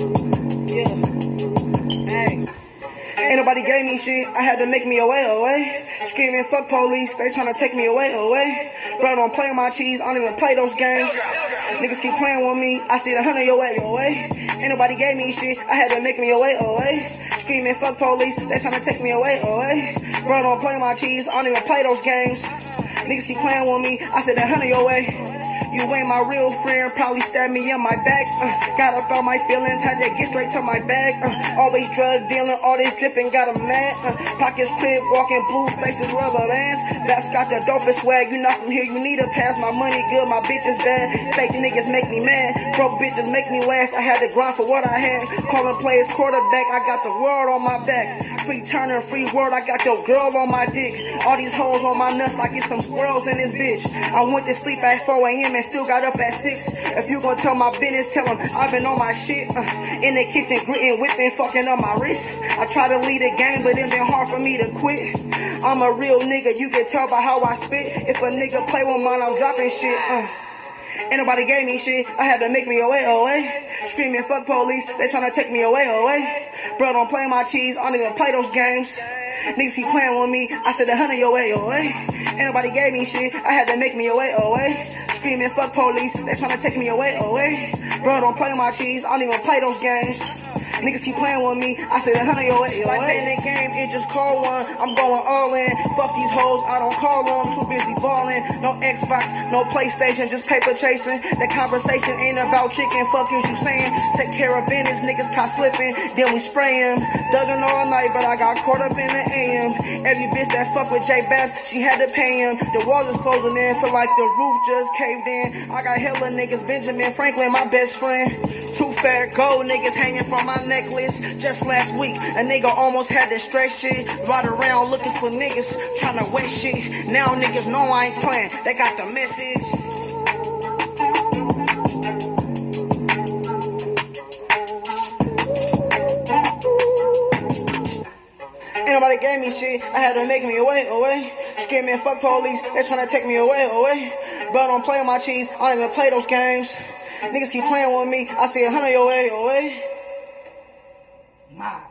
Yeah. Hey. Ain't nobody gave me shit. I had to make me away. Screaming, fuck police. They tryna take me away. Bro, don't play my cheese. I don't even play those games. Niggas keep playing with me. I see the hunter your way. Ain't nobody gave me shit. I had to make me away. Screaming, fuck police. They tryna take me away. Bro, don't play my cheese. I don't even play those games. Niggas keep playing with me. I said that hunter your way. You ain't my real friend, probably stabbed me in my back. Got up all my feelings, had to get straight to my bag. Always drug dealing, all this dripping got 'em mad. Pockets clip, walking blue faces, rubber bands. BAPS got the dopest swag. You not from here, you need a pass. My money good, my bitch is bad. Fake niggas make me mad, broke bitches make me laugh. I had to grind for what I had. Calling plays quarterback, I got the world on my back. Free Turner, free word, I got your girl on my dick. All these hoes on my nuts, I get some squirrels in this bitch. I went to sleep at 4 a.m. and still got up at 6. If you gon' tell my business, tell 'em I've been on my shit. In the kitchen, gritting, whipping, fucking up my wrist. I try to lead the game, but it been hard for me to quit. I'm a real nigga, you can tell by how I spit. If a nigga play with mine, I'm dropping shit. Ain't nobody gave me shit, I had to make me away. Screaming, fuck police, they tryna take me away. Bro, don't play my cheese, I don't even play those games. Niggas keep playing with me, I said the hunter your way. Ain't nobody gave me shit, I had to make me away. Screaming, fuck police, they tryna take me away. Bro, don't play my cheese, I don't even play those games. Niggas keep playing with me, I said that hunter your way. Like in the game, it just call one, I'm going all in. Fuck these hoes, I don't call them, too busy balling. No Xbox, no PlayStation, just paper chasing. That conversation ain't about chicken, fuck is you saying? Take care of business, niggas caught slipping, then we spraying. Dugging all night, but I got caught up in the AM. Every bitch that fuck with J-BAPS, she had to pay him. The walls is closing in, feel like the roof just caved in. I got hella niggas, Benjamin Franklin, my best friend. Too fair, gold niggas hanging from my necklace. Just last week, a nigga almost had to stretch shit. Ride around looking for niggas, trying to wet shit. Now niggas know I ain't playing, they got the message. Ain't nobody gave me shit, I had to make me away. Screaming, fuck police, they tryna take me away. Bro, don't play my cheese, I don't even play those games. Niggas keep playing with me, I see a hunter your way. My